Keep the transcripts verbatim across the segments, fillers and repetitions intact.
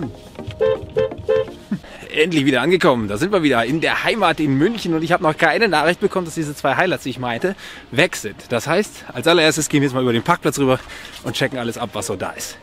Brown. Endlich wieder angekommen. Da sind wir wieder in der Heimat in München und ich habe noch keine Nachricht bekommen, dass diese zwei Highlights, die ich meinte, weg sind. Das heißt, als allererstes gehen wir jetzt mal über den Parkplatz rüber und checken alles ab, was so da ist.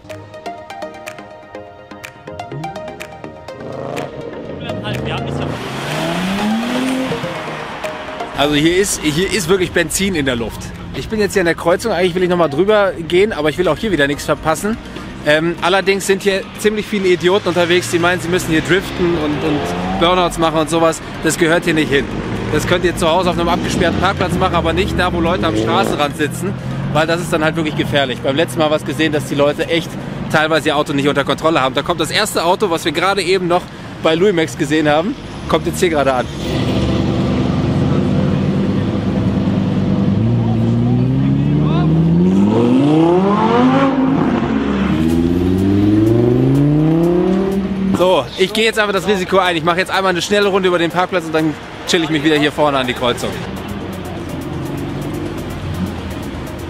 Also hier ist, hier ist wirklich Benzin in der Luft. Ich bin jetzt hier an der Kreuzung, eigentlich will ich nochmal drüber gehen, aber ich will auch hier wieder nichts verpassen. Ähm, allerdings sind hier ziemlich viele Idioten unterwegs, die meinen, sie müssen hier driften und, und Burnouts machen und sowas. Das gehört hier nicht hin. Das könnt ihr zu Hause auf einem abgesperrten Parkplatz machen, aber nicht da, wo Leute am Straßenrand sitzen, weil das ist dann halt wirklich gefährlich. Beim letzten Mal was gesehen, dass die Leute echt teilweise ihr Auto nicht unter Kontrolle haben. Da kommt das erste Auto, was wir gerade eben noch bei Louis Max gesehen haben, kommt jetzt hier gerade an. So, ich gehe jetzt einfach das Risiko ein. Ich mache jetzt einmal eine schnelle Runde über den Parkplatz und dann chill ich mich wieder hier vorne an die Kreuzung.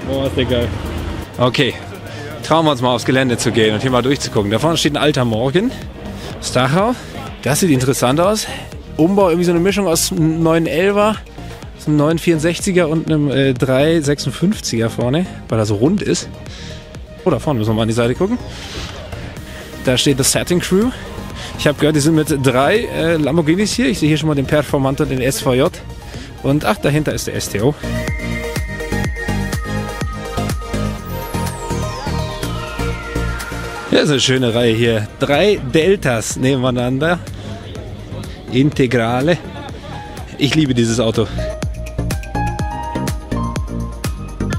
Oh, ist der geil. Okay, trauen wir uns mal aufs Gelände zu gehen und hier mal durchzugucken. Da vorne steht ein alter Morgen, das Dachau. Das sieht interessant aus. Umbau, irgendwie so eine Mischung aus einem neun elfer, so einem neun vierundsechziger und einem äh, drei sechsundfünfziger vorne, weil das so rund ist. Oh, da vorne müssen wir mal an die Seite gucken. Da steht das Setting Crew. Ich habe gehört, die sind mit drei äh, Lamborghinis hier. Ich sehe hier schon mal den Performant und den S V J. Und ach, dahinter ist der S T O. Ja, ist eine schöne Reihe hier. Drei Deltas nebeneinander. Integrale. Ich liebe dieses Auto.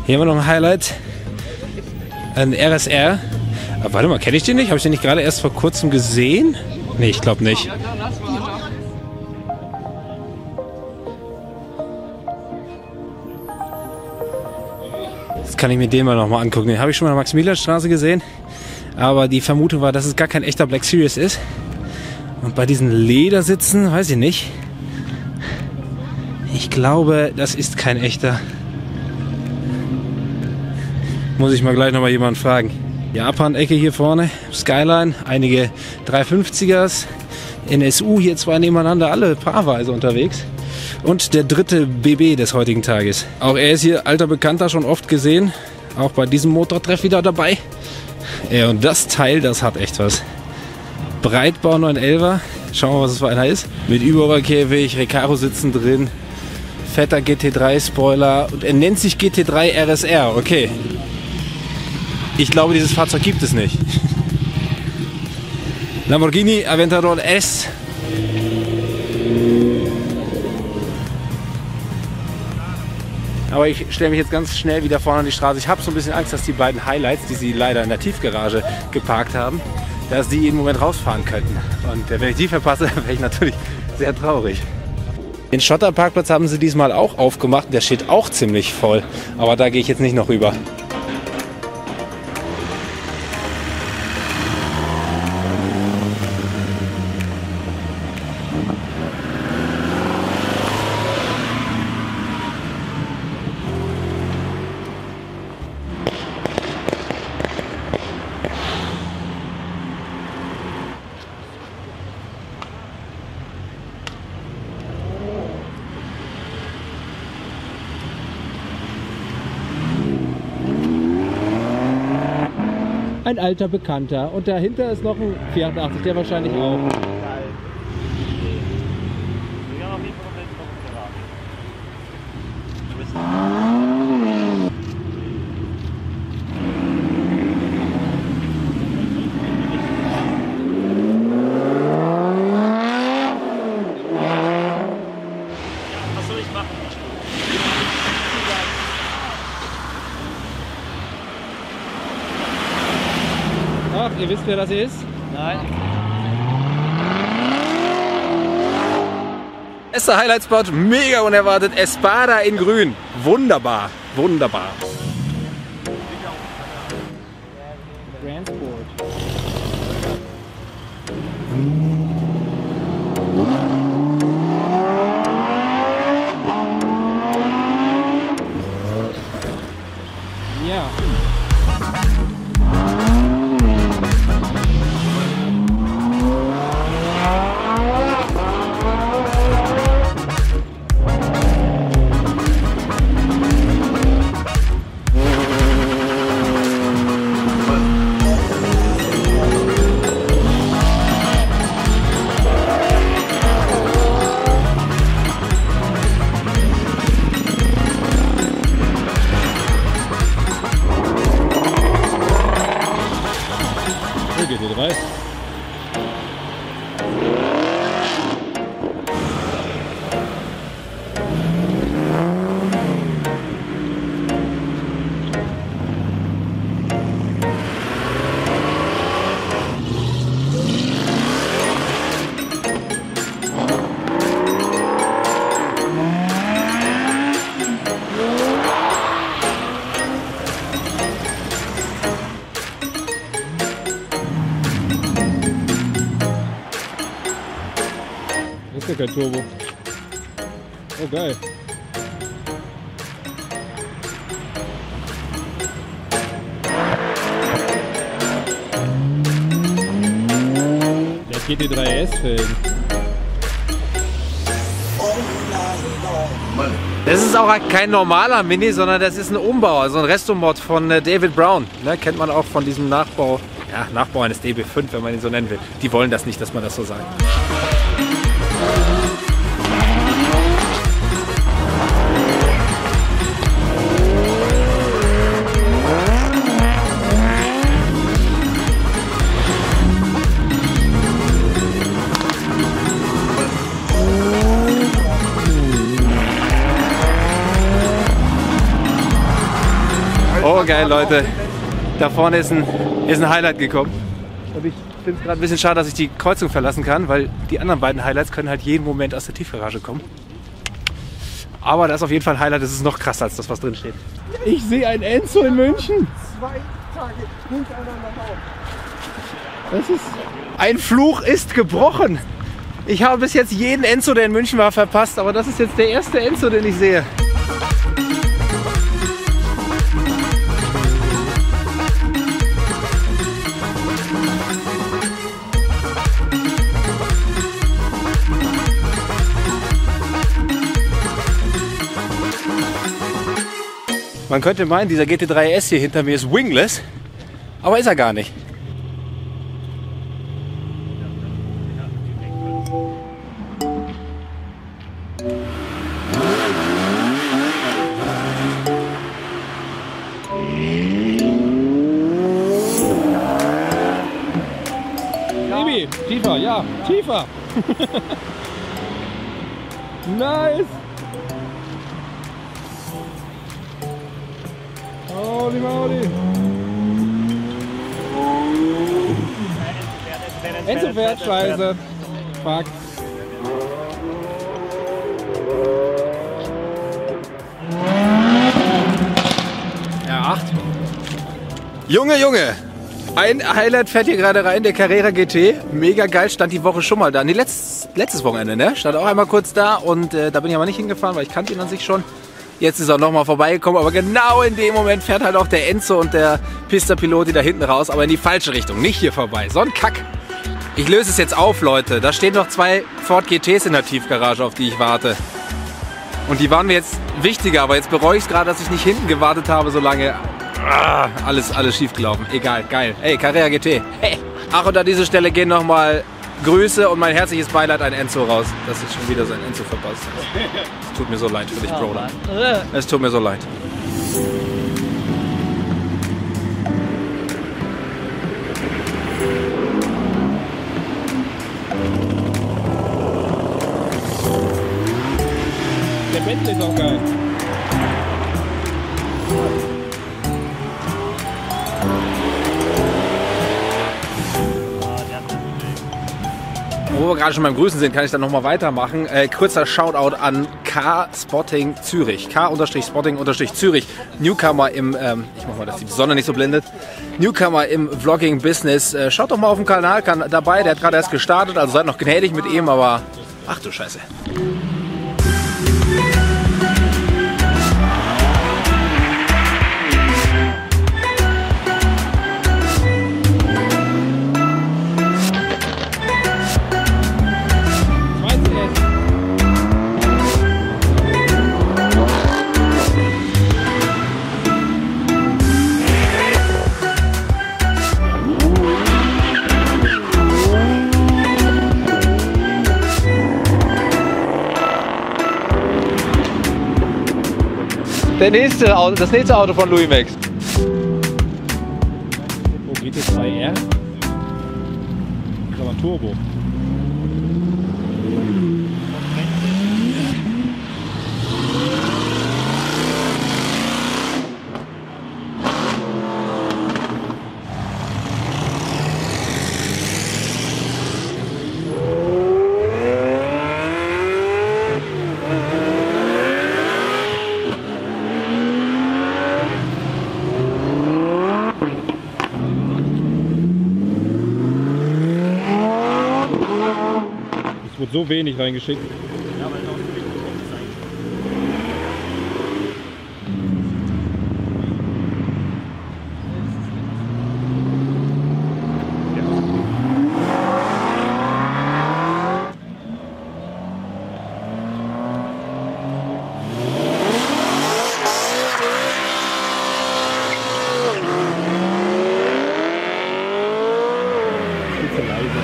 Hier haben wir noch ein Highlight. Ein R S R. Aber warte mal, kenne ich den nicht? Habe ich den nicht gerade erst vor kurzem gesehen? Nee, ich glaube nicht. Jetzt kann ich mir den mal nochmal angucken. Den habe ich schon mal in der Maximilianstraße gesehen. Aber die Vermutung war, dass es gar kein echter Black Series ist. Und bei diesen Ledersitzen, weiß ich nicht. Ich glaube, das ist kein echter. Muss ich mal gleich nochmal jemanden fragen. Japan-Ecke hier vorne, Skyline, einige drei fünfzigers, N S U hier zwei nebeneinander, alle paarweise unterwegs. Und der dritte B B des heutigen Tages. Auch er ist hier alter Bekannter, schon oft gesehen, auch bei diesem Motortreff wieder dabei. Ja, und das Teil, das hat echt was. Breitbau neun elfer, schauen wir mal, was es für einer ist. Mit Überrollkäfig, Recaro sitzen drin, fetter G T drei Spoiler und er nennt sich G T drei R S R, okay. Ich glaube, dieses Fahrzeug gibt es nicht. Lamborghini Aventador S. Aber ich stelle mich jetzt ganz schnell wieder vorne an die Straße. Ich habe so ein bisschen Angst, dass die beiden Highlights, die sie leider in der Tiefgarage geparkt haben, dass die jeden Moment rausfahren könnten. Und wenn ich die verpasse, wäre ich natürlich sehr traurig. Den Schotterparkplatz haben sie diesmal auch aufgemacht. Der steht auch ziemlich voll. Aber da gehe ich jetzt nicht noch rüber. Ein alter Bekannter und dahinter ist noch ein vierundachtzig, der wahrscheinlich auch. Ihr wisst, wer das ist? Nein. Erster Highlight-Spot, mega unerwartet. Espada in Grün. Wunderbar, wunderbar. Ja. kein Turbo. Oh geil. Der G T drei S-Film. Das ist auch kein normaler Mini, sondern das ist ein Umbau, also ein Restomod von David Brown. Ne, kennt man auch von diesem Nachbau, ja, Nachbau eines D B fünf, wenn man ihn so nennen will. Die wollen das nicht, dass man das so sagt. Oh geil, Leute, da vorne ist ein, ist ein Highlight gekommen. Und ich finde es gerade ein bisschen schade, dass ich die Kreuzung verlassen kann, weil die anderen beiden Highlights können halt jeden Moment aus der Tiefgarage kommen. Aber da ist auf jeden Fall ein Highlight, das ist noch krasser als das, was drin steht. Ich sehe einen Enzo in München. Zwei Tage hintereinander auf. Das ist... Ein Fluch ist gebrochen. Ich habe bis jetzt jeden Enzo, der in München war, verpasst, aber das ist jetzt der erste Enzo, den ich sehe. Man könnte meinen, dieser G T drei S hier hinter mir ist wingless, aber ist er gar nicht. Baby, tiefer, ja, tiefer. Nice. Holy moly! Enzo fährt, scheiße! Fuck! R acht! Junge, Junge! Ein Highlight fährt hier gerade rein, der Carrera G T. Mega geil, stand die Woche schon mal da. Ne, letztes, letztes Wochenende, ne? Stand auch einmal kurz da und äh, da bin ich aber nicht hingefahren, weil ich kannte ihn an sich schon. Jetzt ist er nochmal vorbeigekommen, aber genau in dem Moment fährt halt auch der Enzo und der Pista-Pilot da hinten raus, aber in die falsche Richtung, nicht hier vorbei. So ein Kack. Ich löse es jetzt auf, Leute. Da stehen noch zwei Ford G Ts in der Tiefgarage, auf die ich warte. Und die waren mir jetzt wichtiger, aber jetzt bereue ich es gerade, dass ich nicht hinten gewartet habe, solange. Ah, alles, alles schief gelaufen. Egal, geil. Hey, Carrera G T. Hey. Ach, und an dieser Stelle gehen nochmal Grüße und mein herzliches Beileid an Enzo raus, dass ich schon wieder sein Enzo verpasst habe. Es tut mir so leid für dich, Bruder. Es tut mir so leid. Der Bentley ist auch geil. Wo wir gerade schon beim Grüßen sind, kann ich dann nochmal weitermachen. Äh, kurzer Shoutout an K Spotting Zürich. K Spotting Zürich. Newcomer im, ähm, ich mach mal, dass die Sonne nicht so blendet. Newcomer im Vlogging-Business. Äh, schaut doch mal auf den Kanal kann, dabei, der hat gerade erst gestartet, also seid noch gnädig mit ihm, aber ach du Scheiße. Der nächste, das nächste Auto von Louis Max. Oh, G T drei R? Das ist aber Turbo. so wenig reingeschickt. Ja, weil da auch so wenig Druck ist eigentlich. Ja. Ist leise.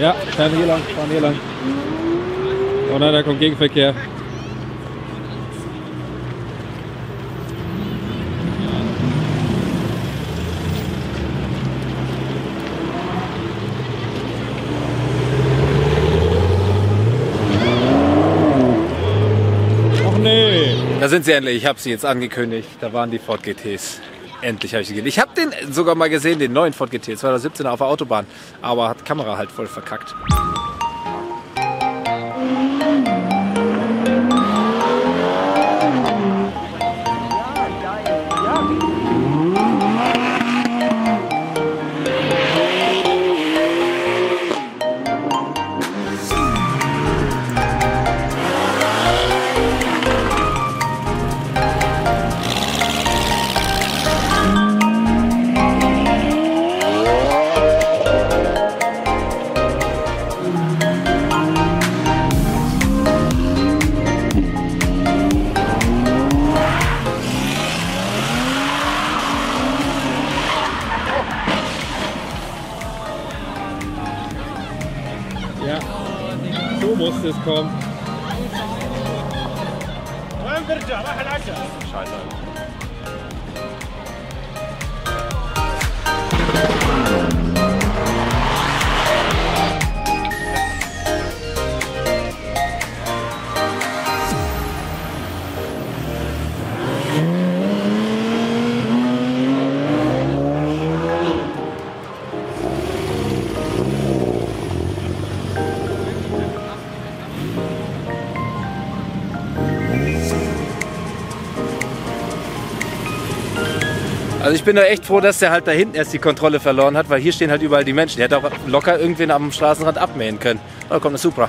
Ja, fahren hier lang, fahren hier lang. Oh nein, da kommt Gegenverkehr. Och nee. Da sind sie endlich, ich habe sie jetzt angekündigt. Da waren die Ford G Ts. Endlich habe ich sie gesehen. Ich habe den sogar mal gesehen, den neuen Ford G T zwanzig siebzehn auf der Autobahn, aber hat die Kamera halt voll verkackt. Muss es kommen. Scheiße. Also ich bin da echt froh, dass der halt da hinten erst die Kontrolle verloren hat, weil hier stehen halt überall die Menschen. Der hätte auch locker irgendwen am Straßenrand abmähen können. Oh, da kommt eine Supra.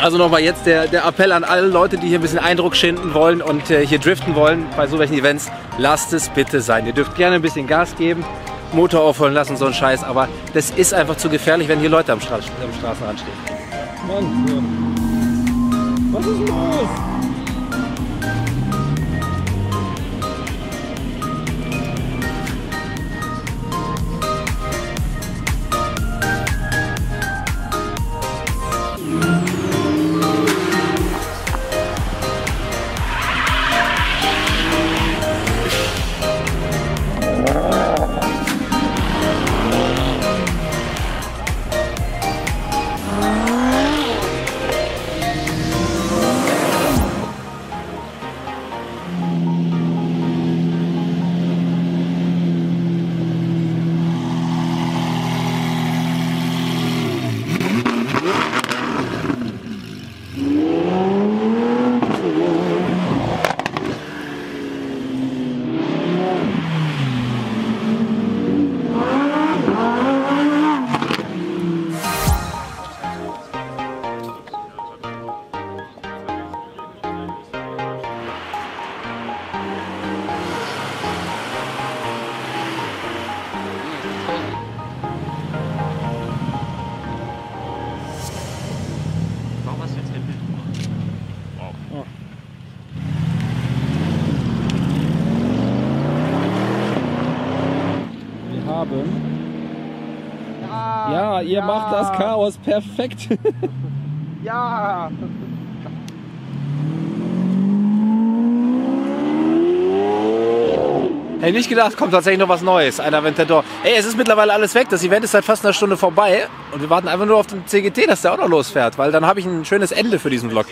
Also nochmal jetzt der, der Appell an alle Leute, die hier ein bisschen Eindruck schinden wollen und äh, hier driften wollen bei so welchen Events. Lasst es bitte sein. Ihr dürft gerne ein bisschen Gas geben, Motor aufholen lassen und so einen Scheiß. Aber das ist einfach zu gefährlich, wenn hier Leute am, Stra am Straßenrand stehen. Mann, Mann. Was ist los? das Chaos perfekt. Ja. Hätte nicht gedacht, kommt tatsächlich noch was Neues, ein Aventador. Ey, es ist mittlerweile alles weg, das Event ist seit fast einer Stunde vorbei und wir warten einfach nur auf den C G T, dass der auch noch losfährt, weil dann habe ich ein schönes Ende für diesen Vlog.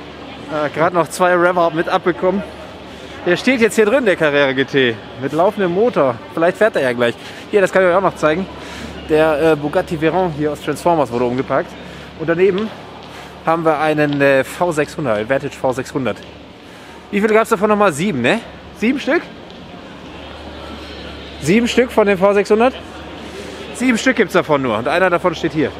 Äh, gerade noch zwei Rev-Up mit abbekommen. Der steht jetzt hier drin, der Carrera G T, mit laufendem Motor. Vielleicht fährt er ja gleich. Hier, das kann ich euch auch noch zeigen. Der äh, Bugatti Veyron hier aus Transformers wurde umgepackt. Und daneben haben wir einen äh, V sechshundert, Advantage V sechshundert. Wie viele gab es davon nochmal? Sieben, ne? Sieben Stück? Sieben Stück von den V sechshundert? Sieben Stück gibt es davon nur. Und einer davon steht hier.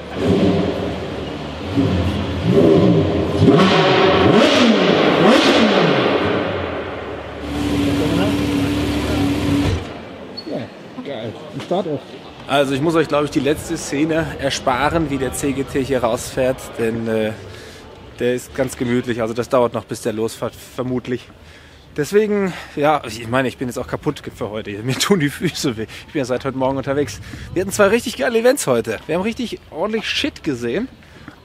Also ich muss euch, glaube ich, die letzte Szene ersparen, wie der C G T hier rausfährt, denn äh, der ist ganz gemütlich, also das dauert noch, bis der losfährt, vermutlich. Deswegen, ja, ich meine, ich bin jetzt auch kaputt für heute, mir tun die Füße weh, ich bin ja seit heute Morgen unterwegs. Wir hatten zwei richtig geile Events heute, wir haben richtig ordentlich Shit gesehen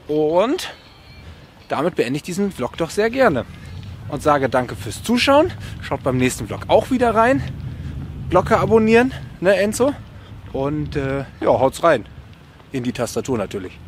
und damit beende ich diesen Vlog doch sehr gerne. Und sage danke fürs Zuschauen, schaut beim nächsten Vlog auch wieder rein, Glocke abonnieren, ne Enzo? Und äh, ja, haut's rein. In die Tastatur natürlich.